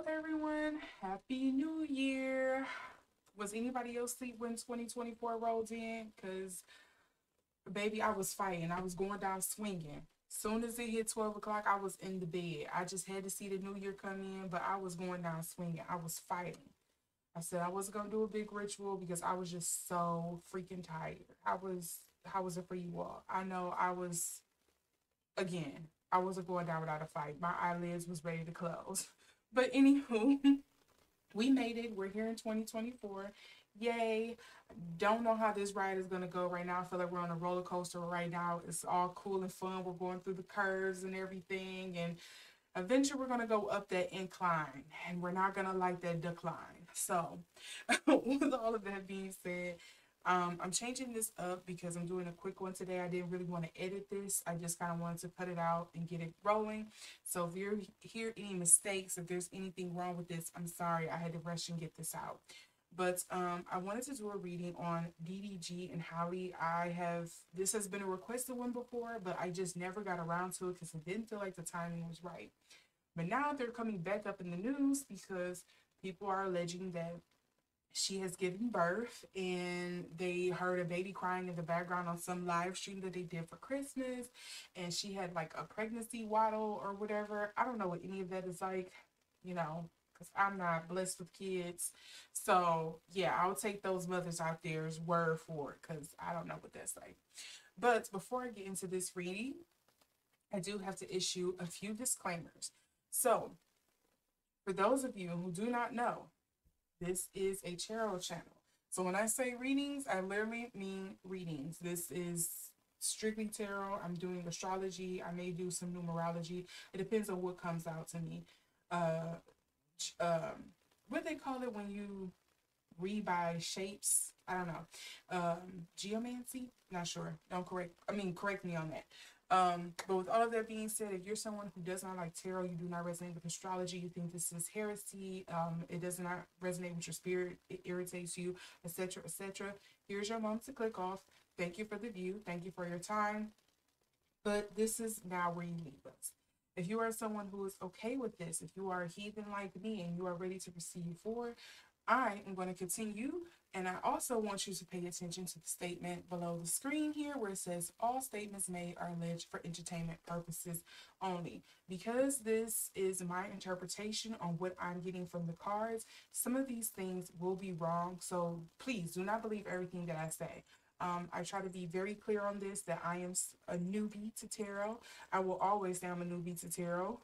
Hello everyone, happy new year. Was anybody else asleep when 2024 rolled in? Because baby, I was fighting. I was going down swinging. Soon as it hit 12 o'clock, I was in the bed. I just had to see the new year come in, but I was going down swinging. I was fighting. I said I wasn't going to do a big ritual because I was just so freaking tired. How was it for you all? I know I wasn't going down without a fight. My eyelids was ready to close. But anywho, we made it. We're here in 2024. Yay. Don't know how this ride is going to go right now. I feel like we're on a roller coaster right now. It's all cool and fun. We're going through the curves and everything. And eventually we're going to go up that incline. And we're not going to like that decline. So with all of that being said, I'm changing this up because I'm doing a quick one today. I didn't really want to edit this. I just kind of wanted to put it out and get it rolling. So if you hear any mistakes, if there's anything wrong with this, I'm sorry. I had to rush and get this out. But I wanted to do a reading on DDG and Halle. This has been a requested one before, but I just never got around to it because I didn't feel like the timing was right. But now they're coming back up in the news because people are alleging that she has given birth, and they heard a baby crying in the background on some live stream that they did for Christmas, and she had like a pregnancy waddle or whatever. I don't know what any of that is like, you know, because I'm not blessed with kids. So yeah, I'll take those mothers out there's word for it because I don't know what that's like. But before I get into this reading, I do have to issue a few disclaimers. So for those of you who do not know, this is a tarot channel. So when I say readings, I literally mean readings. This is strictly tarot. I'm doing astrology. I may do some numerology. It depends on what comes out to me. What they call it when you read by shapes? I don't know. Geomancy? Not sure. Don't correct me on that. But with all of that being said, if you're someone who does not like tarot, you do not resonate with astrology, you think this is heresy, it does not resonate with your spirit, it irritates you, etc., etc., here's your moment to click off. Thank you for the view, thank you for your time, but this is now where you leave us. If you are someone who is okay with this, if you are a heathen like me and you are ready to proceed forward, I am going to continue, and I also want you to pay attention to the statement below the screen here where it says all statements made are alleged for entertainment purposes only. Because this is my interpretation on what I'm getting from the cards, some of these things will be wrong, so please do not believe everything that I say. I try to be very clear on this, that I am a newbie to tarot. I will always say I'm a newbie to tarot,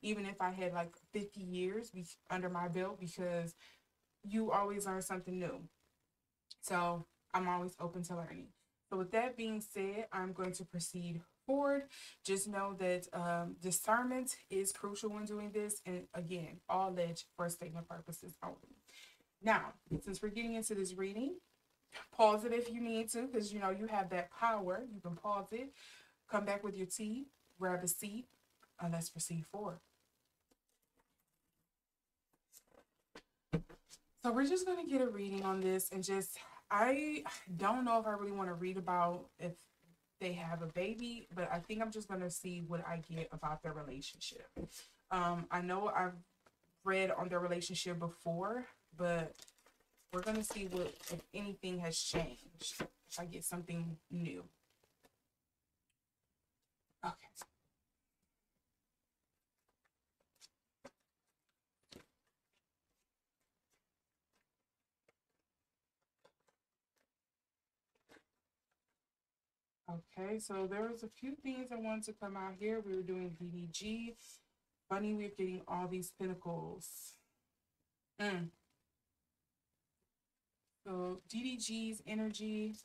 even if I had like 50 years under my belt, because you always learn something new. So I'm always open to learning. So with that being said, I'm going to proceed forward. Just know that discernment is crucial when doing this. And again, all alleged for statement purposes only. Now, since we're getting into this reading, pause it if you need to, because you know you have that power. You can pause it, come back with your tea, grab a seat, and let's proceed forward. So we're just going to get a reading on this, and just, I don't know if I really want to read about if they have a baby, but I think I'm just going to see what I get about their relationship. I know I've read on their relationship before, but we're going to see what, if anything has changed, if I get something new. Okay. Okay, so there was a few things I wanted to come out here. We were doing DDG. Funny, we're getting all these pinnacles. So DDG's energy.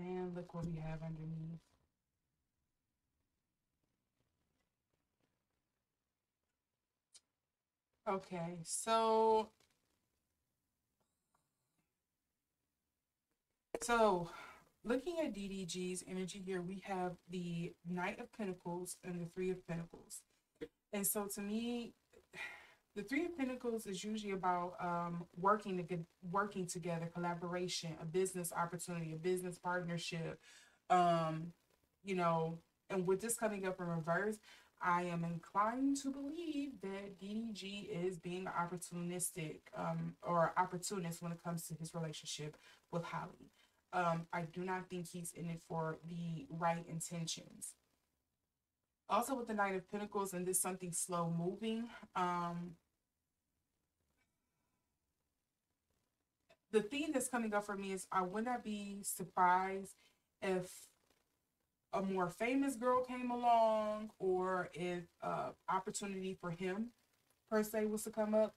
And look what we have underneath. Okay, so looking at DDG's energy here, we have the Knight of Pentacles and the Three of Pentacles. And so to me, the Three of Pentacles is usually about working together, collaboration, a business opportunity, a business partnership, and with this coming up in reverse, I am inclined to believe that DDG is being opportunistic or opportunist when it comes to his relationship with Halle. I do not think he's in it for the right intentions. Also with the Knight of Pentacles, and this something slow moving. The theme that's coming up for me is I would not be surprised if a more famous girl came along, or if opportunity for him per se was to come up,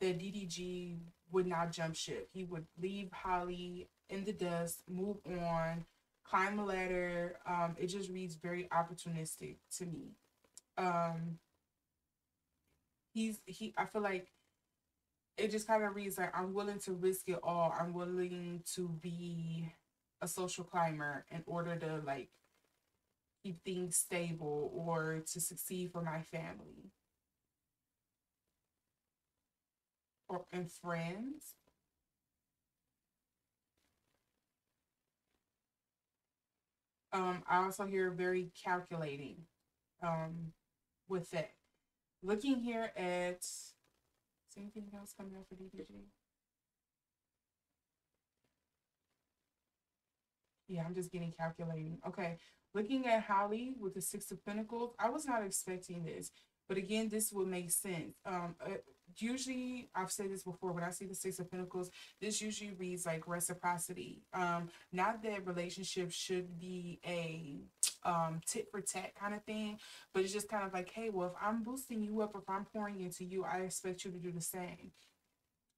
that DDG would not jump ship. He would leave Halle in the dust, move on, climb a ladder. It just reads very opportunistic to me. I feel like it just kind of reads like I'm willing to risk it all. I'm willing to be a social climber in order to like keep things stable or to succeed for my family and friends. I also hear very calculating with that. Looking here at, is anything else coming up for DDG? Yeah, I'm just getting calculating. Okay, looking at Halle with the Six of Pentacles, I was not expecting this, but again, this will make sense. Usually, I've said this before, when I see the Six of Pentacles, this usually reads like reciprocity. Not that relationships should be a tit for tat kind of thing, but it's just kind of like, hey, well, if I'm boosting you up, if I'm pouring into you, I expect you to do the same.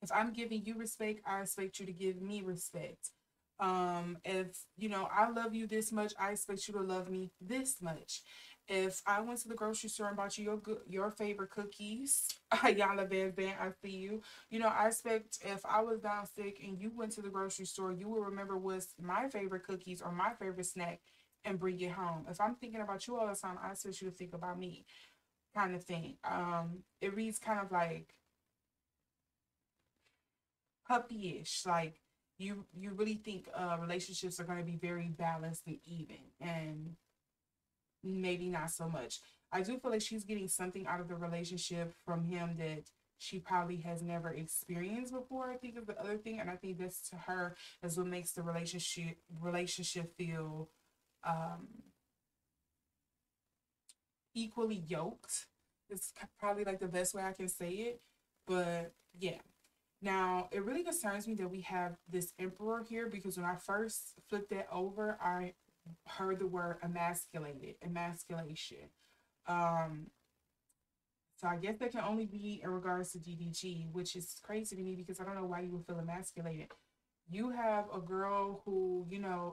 If I'm giving you respect, I expect you to give me respect. If I love you this much, I expect you to love me this much. If I went to the grocery store and bought you your favorite cookies, Ayala Van Van, I see you. I expect if I was down sick and you went to the grocery store, you will remember what's my favorite cookies or my favorite snack and bring it home. If I'm thinking about you all the time, I expect you to think about me, kind of thing. It reads kind of like puppyish, like you really think relationships are going to be very balanced and even, and maybe not so much. I do feel like she's getting something out of the relationship from him that she probably has never experienced before. I think of the other thing, and I think this to her is what makes the relationship feel equally yoked. It's probably like the best way I can say it, but yeah. Now, it really concerns me that we have this Emperor here, because when I first flipped that over, I heard the word emasculated, emasculation. So I guess that can only be in regards to DDG, which is crazy to me because I don't know why you would feel emasculated. You have a girl who,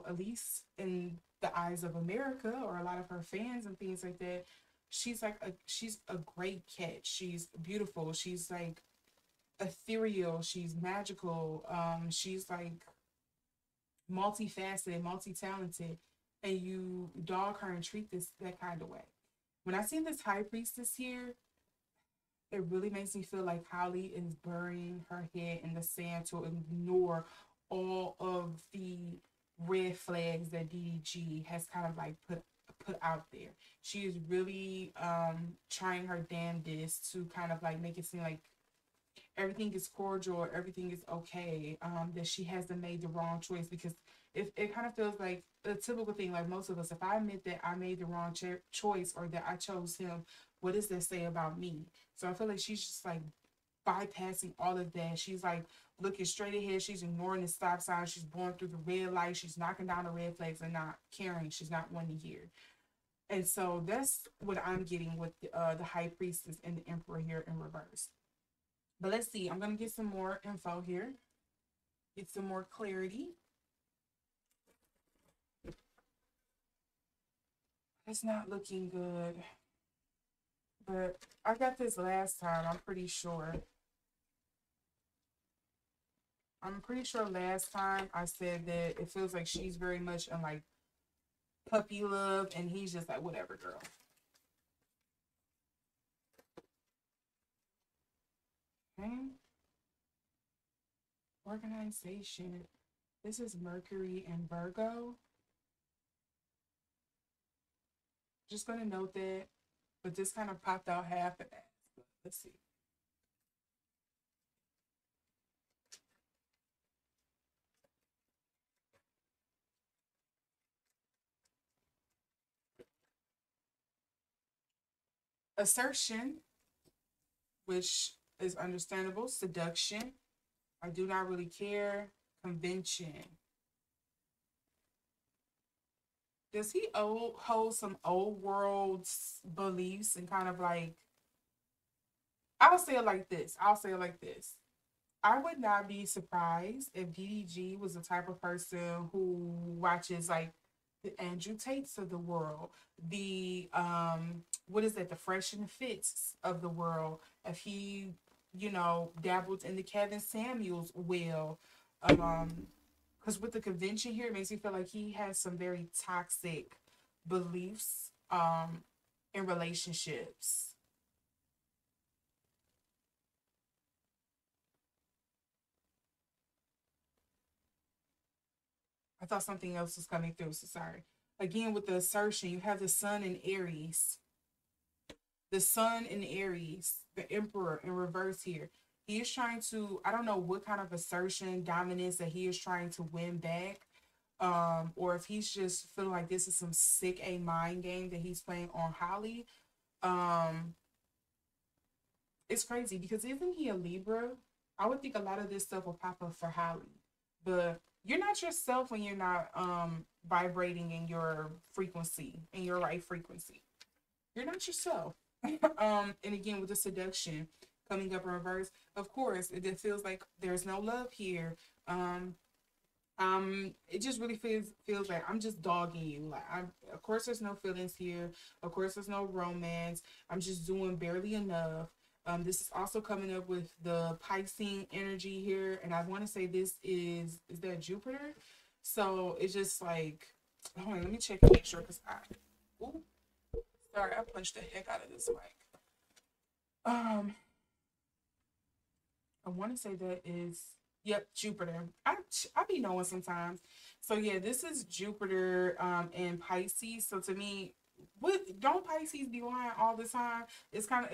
at least in the eyes of America or a lot of her fans and things like that, she's a great catch. She's beautiful. She's like ethereal, she's magical, she's like multifaceted, multi-talented, and you dog her and treat this that kind of way. When I see this High Priestess here, it really makes me feel like Halle is burying her head in the sand to ignore all of the red flags that DDG has kind of like put out there. She is really trying her damnedest to kind of like make it seem like everything is cordial, everything is okay, that she hasn't made the wrong choice, because it kind of feels like a typical thing, like most of us, if I admit that I made the wrong choice or that I chose him, what does that say about me? So I feel like she's just like bypassing all of that. She's like looking straight ahead, she's ignoring the stop sign, she's going through the red light, she's knocking down the red flags and not caring, she's not wanting to hear. And so that's what I'm getting with the High Priestess and the Emperor here in reverse. But let's see, I'm going to get some more info here, get some more clarity. It's not looking good. But I got this last time, I'm pretty sure. I'm pretty sure last time I said that it feels like she's very much in like puppy love and he's just like, whatever, girl. Okay. Organization. This is Mercury and Virgo. Just going to note that, but this kind of popped out half of that. Let's see. Assertion, which is understandable. Seduction, I do not really care. Convention. Does he hold some old world beliefs and kind of like, I'll say it like this. I would not be surprised if DDG was the type of person who watches like the Andrew Tates of the world, the, what is that, the Fresh and Fits of the world, if he, you know, dabbled in the Kevin Samuels will, because with the convention here, it makes me feel like he has some very toxic beliefs in relationships. I thought something else was coming through, so sorry. Again, with the assertion, you have the sun in Aries. The sun in Aries, the emperor in reverse here. He is trying to, I don't know what kind of assertion, dominance that he is trying to win back. Or if he's just feeling like this is some sick A mind game that he's playing on Halle. It's crazy because isn't he a Libra? I would think a lot of this stuff will pop up for Halle. But you're not yourself when you're not vibrating in your frequency, in your right frequency. You're not yourself. And again, with the seduction coming up in reverse, of course, it feels like there's no love here. It just really feels like I'm just dogging you. Like, of course, there's no feelings here. Of course, there's no romance. I'm just doing barely enough. This is also coming up with the Piscean energy here. And I want to say this is that Jupiter? So it's just like, hold on, let me check and make sure because ooh, sorry, I punched the heck out of this mic. I want to say that is, yep, Jupiter. I be knowing sometimes. So yeah, this is Jupiter and Pisces. So to me, don't Pisces be lying all the time? It kind of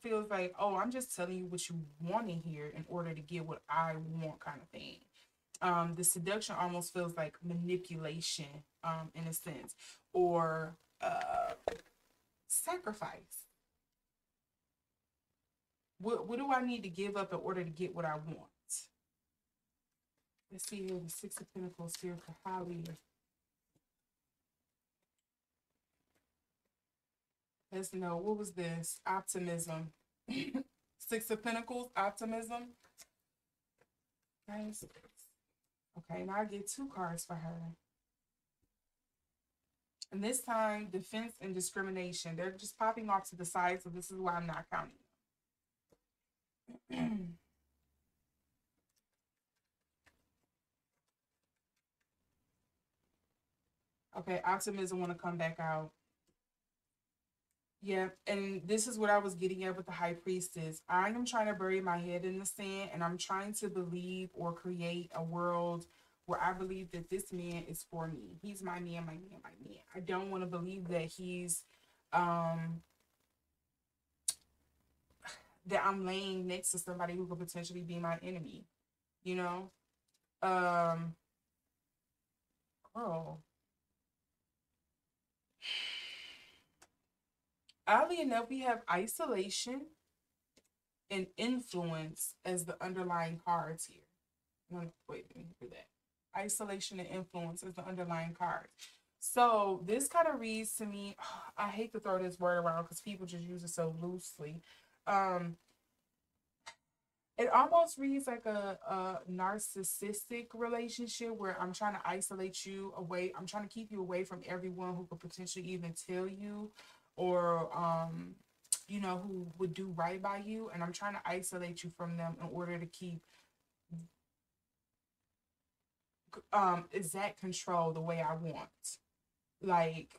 feels like, oh, I'm just telling you what you want to hear in order to get what I want, kind of thing. The seduction almost feels like manipulation, in a sense, or sacrifice. What do I need to give up in order to get what I want? Let's see here, the Six of Pentacles here for Halle. Let's know, what was this? Optimism. Six of Pentacles, optimism. Nice. Okay, now I get two cards for her. And this time, defense and discrimination. They're just popping off to the side, so this is why I'm not counting. Okay, optimism want to come back out. Yeah, and this is what I was getting at with the High Priestess. I am trying to bury my head in the sand, and I'm trying to believe or create a world where I believe that this man is for me. He's my man, my man, my man. I don't want to believe that he's that I'm laying next to somebody who could potentially be my enemy, you know? Girl. Oddly enough, we have isolation and influence as the underlying cards here. No, wait, let me do that. Isolation and influence as the underlying cards. So this kind of reads to me, I hate to throw this word around because people just use it so loosely. It almost reads like a narcissistic relationship where I'm trying to isolate you away. I'm trying to keep you away from everyone who could potentially even tell you or, you know, who would do right by you. And I'm trying to isolate you from them in order to keep exact control the way I want. Like,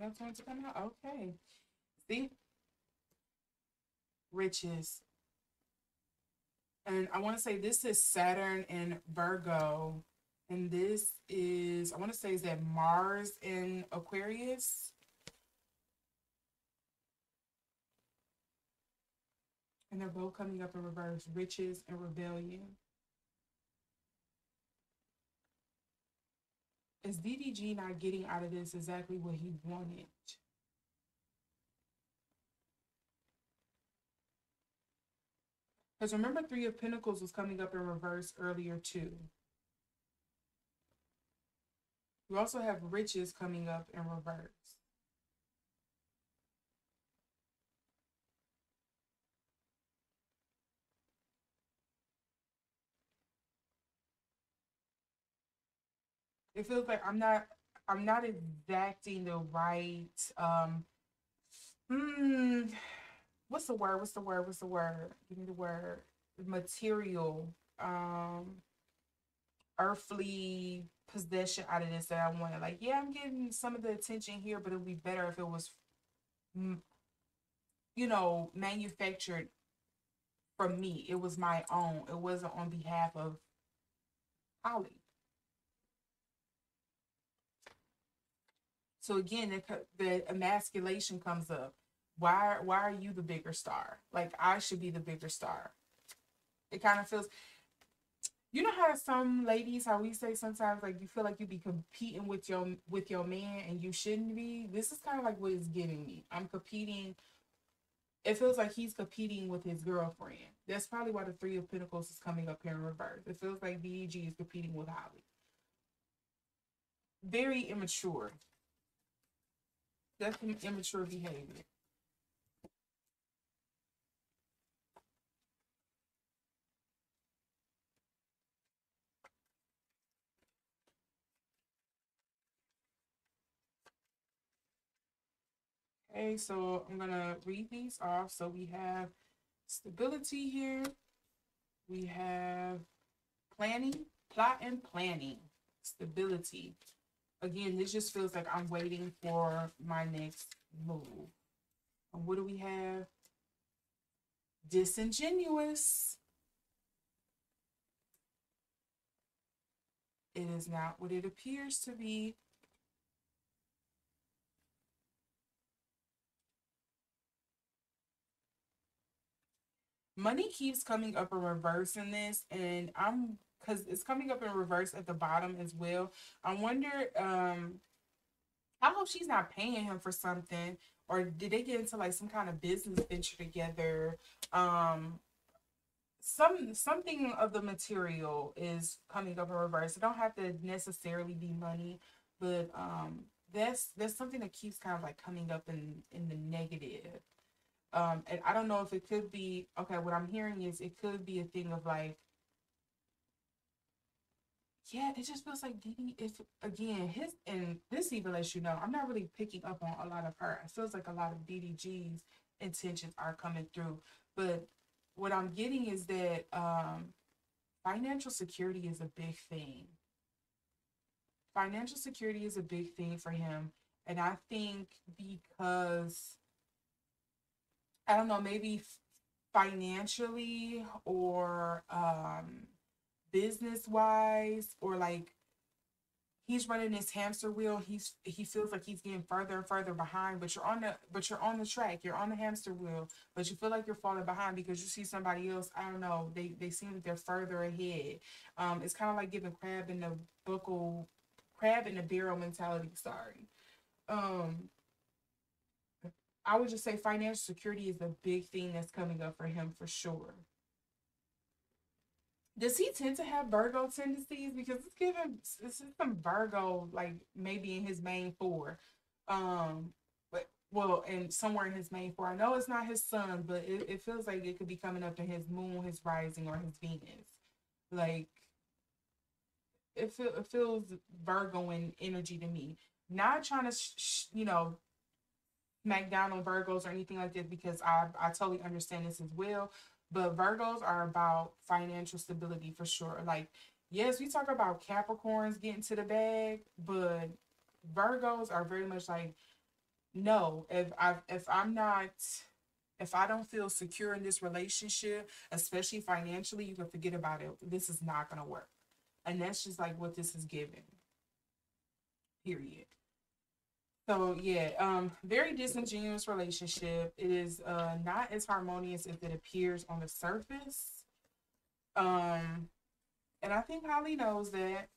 no time to come out. Okay. See? Riches. And I want to say this is Saturn in Virgo. And this is, I want to say, is that Mars in Aquarius? And they're both coming up in reverse. Riches and rebellion. Is DDG not getting out of this exactly what he wanted? Because remember, Three of Pentacles was coming up in reverse earlier too. You also have riches coming up in reverse. It feels like I'm not exacting the right what's the word? Give me the word. Material, earthly possession out of this that I wanted. Like, yeah, I'm getting some of the attention here, but it would be better if it was, you know, manufactured from me. It was my own. It wasn't on behalf of Halle. So again, the emasculation comes up. Why are you the bigger star? Like, I should be the bigger star. It kind of feels, you know how some ladies, how we say sometimes, like, you feel like you be competing with your man and you shouldn't be? This is kind of like what it's giving me. I'm competing. It feels like he's competing with his girlfriend. That's probably why the Three of Pentacles is coming up here in reverse. It feels like DDG is competing with Halle. Very immature. That's immature behavior. Okay, so I'm going to read these off. So we have stability here. We have planning, plot, and planning. Stability. Again, this just feels like I'm waiting for my next move. And what do we have? Disingenuous. It is not what it appears to be. Money keeps coming up in reverse in this, and I'm, because it's coming up in reverse at the bottom as well. I wonder, I hope she's not paying him for something, or did they get into like some kind of business venture together? Something of the material is coming up in reverse. It don't have to necessarily be money, but that's something that keeps kind of like coming up in the negative. And I don't know if it could be, okay, what I'm hearing is it could be a thing of like, yeah, it just feels like DD, if again, his, and this even lets you know, I'm not really picking up on a lot of her. It feels like a lot of DDG's intentions are coming through. But what I'm getting is that financial security is a big thing. Financial security is a big thing for him. And I think because, I don't know, maybe financially or business-wise, or like he's running his hamster wheel. He feels like he's getting further and further behind, but you're on the track. You're on the hamster wheel, but you feel like you're falling behind because you see somebody else. I don't know. They seem like they're further ahead. It's kind of like giving crab in the barrel mentality. Sorry. I would just say financial security is a big thing that's coming up for him for sure. Does he tend to have Virgo tendencies? Because it's given some Virgo, like maybe in his main four. And somewhere in his main four. I know it's not his sun, but it feels like it could be coming up in his moon, his rising, or his Venus. Like it feels Virgo in energy to me. Not trying to smack down on Virgos or anything like that, because I totally understand this as well. But Virgos are about financial stability for sure. Like, yes, we talk about Capricorns getting to the bag, but Virgos are very much like, no, if I don't feel secure in this relationship, especially financially, you can forget about it. This is not going to work. And that's just like what this is giving. Period. So yeah, very disingenuous relationship. It is not as harmonious as it appears on the surface. And I think Halle knows that.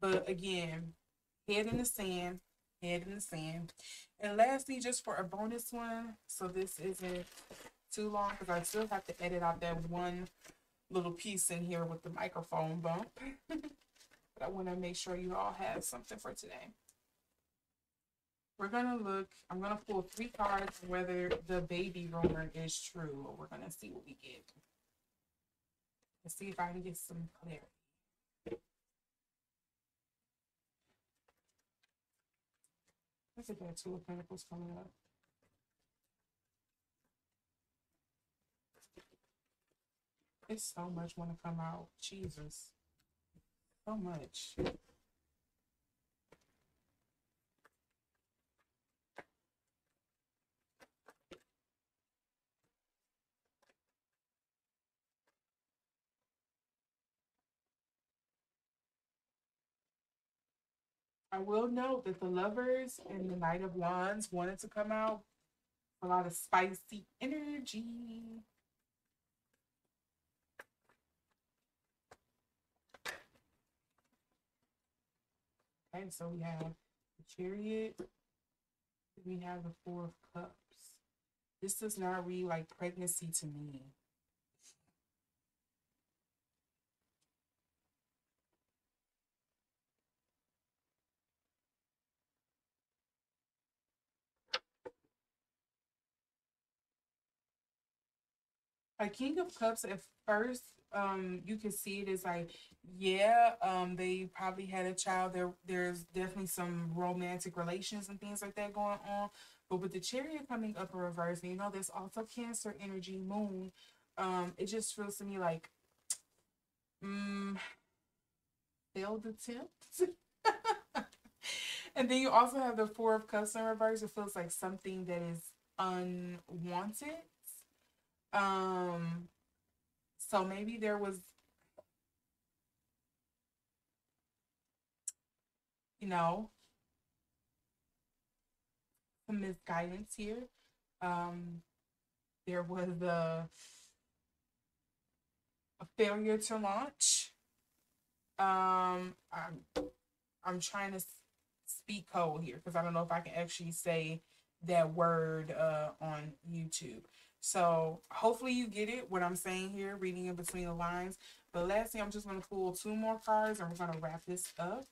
But again, head in the sand. And lastly, just for a bonus one, so this isn't too long because I still have to edit out that one little piece in here with the microphone bump. But I want to make sure you all have something for today. We're going to look, I'm going to pull 3 cards whether the baby rumor is true. We're going to see what we get. Let's see if I can get some clarity. Look at that 2 of Pentacles coming up. It's so much want to come out. Jesus. So much. I will note that the Lovers and the Knight of Wands wanted to come out. A lot of spicy energy. Okay, so we have the Chariot. We have the 4 of Cups. This does not read like pregnancy to me. A King of Cups, at first, you can see it as like, yeah, they probably had a child. There's definitely some romantic relations and things like that going on. But with the Chariot coming up in reverse, and you know, there's also Cancer energy, Moon. It just feels to me like, failed attempt. And then you also have the 4 of Cups in reverse. It feels like something that is unwanted. So maybe there was, some misguidance here. There was a failure to launch. I'm trying to speak code here because I don't know if I can actually say that word on YouTube. So hopefully you get it, what I'm saying here, reading in between the lines. But lastly, I'm just going to pull 2 more cards and we're going to wrap this up.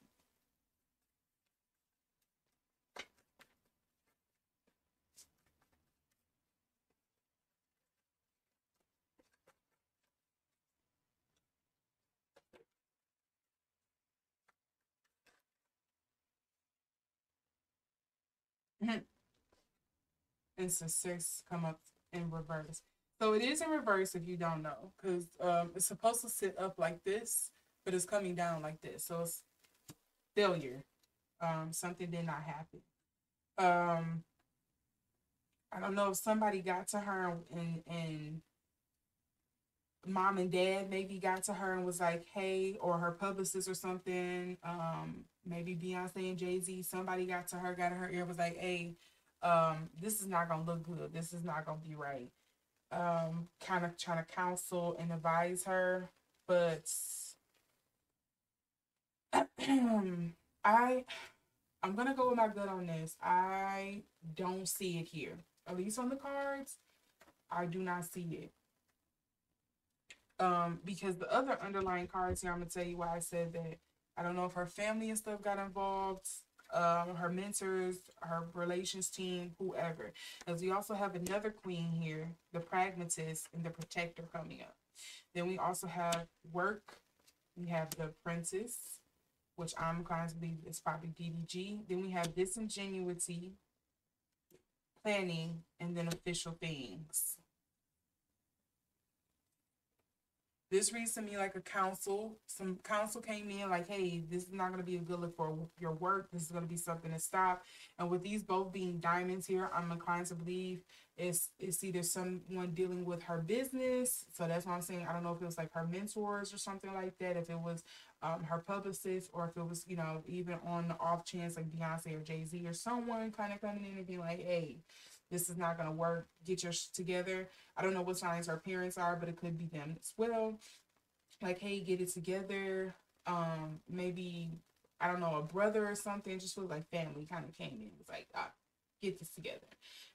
And so 6 come up in reverse. So it is in reverse if you don't know, because it's supposed to sit up like this, but it's coming down like this. So it's failure. Something did not happen. I don't know if somebody got to her and mom and dad maybe got to her and was like, hey, or her publicist or something. Maybe Beyonce and Jay-Z, somebody got to her, got in her ear, was like, hey, this is not gonna look good, this is not gonna be right, kind of trying to counsel and advise her. But I'm gonna go with my gut on this. I don't see it here, at least on the cards. I do not see it. Because the other underlying cards here, I'm going to tell you why I said that. I don't know if her family and stuff got involved, her mentors, her relations team, whoever. Because we also have another queen here, the pragmatist and the protector coming up. Then we also have work. We have the princess, which I'm going to believe is probably DDG. Then we have disingenuity, planning, and then official things. This reads to me like a counsel. Some counsel came in like, hey, this is not going to be a good look for your work. This is going to be something to stop. And with these both being diamonds here, I'm inclined to believe it's either someone dealing with her business. So that's what I'm saying. I don't know if it was like her mentors or something like that, if it was her publicist, or if it was, you know, even on the off chance like Beyoncé or Jay-Z or someone kind of coming in and being like, hey, this is not going to work. Get your shit together. I don't know what signs her parents are, but it could be them as well. Like, hey, get it together. Maybe, I don't know, a brother or something. Just feels like family kind of came in. It was like, ah, get this together.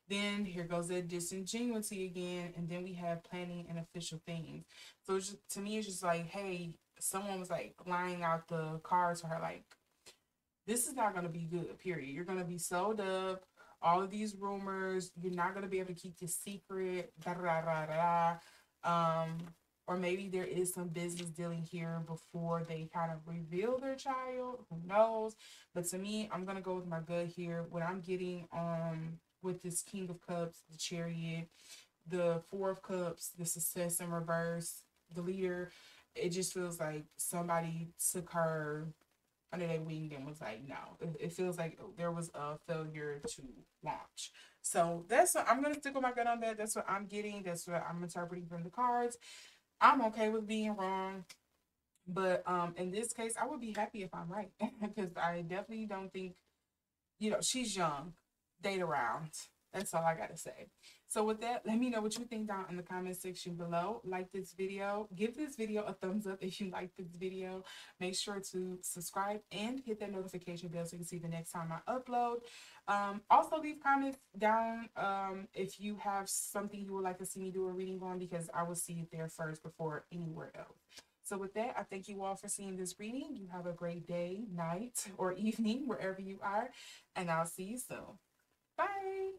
Then here goes that disingenuity again. And then we have planning and official things. So it's just, to me, it's just like, hey, someone was like lying out the cards to her. Like, this is not going to be good, period. You're going to be sold up. All of these rumors, you're not going to be able to keep this secret, da da da da da. Or maybe there is some business dealing here before they kind of reveal their child. Who knows? But to me, I'm going to go with my gut here. What I'm getting with this King of Cups, the Chariot, the Four of Cups, the Success in Reverse, the Leader, it just feels like somebody took her under their wing and was like, no, it feels like there was a failure to launch. So that's what I'm going to stick with my gut on that. That's what I'm getting. That's what I'm interpreting from the cards. I'm okay with being wrong. But in this case, I would be happy if I'm right. Because I definitely don't think, you know, she's young. Date around. That's all I got to say. So with that, let me know what you think down in the comment section below. Like this video. Give this video a thumbs up if you like this video. Make sure to subscribe and hit that notification bell so you can see the next time I upload. Also, leave comments down if you have something you would like to see me do a reading on, because I will see it there first before anywhere else. So with that, I thank you all for seeing this reading. You have a great day, night, or evening, wherever you are. And I'll see you soon. Bye!